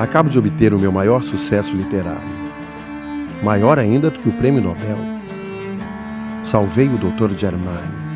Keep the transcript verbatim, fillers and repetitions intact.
Acabo de obter o meu maior sucesso literário, maior ainda do que o Prêmio Nobel. Salvei o doutor Germani.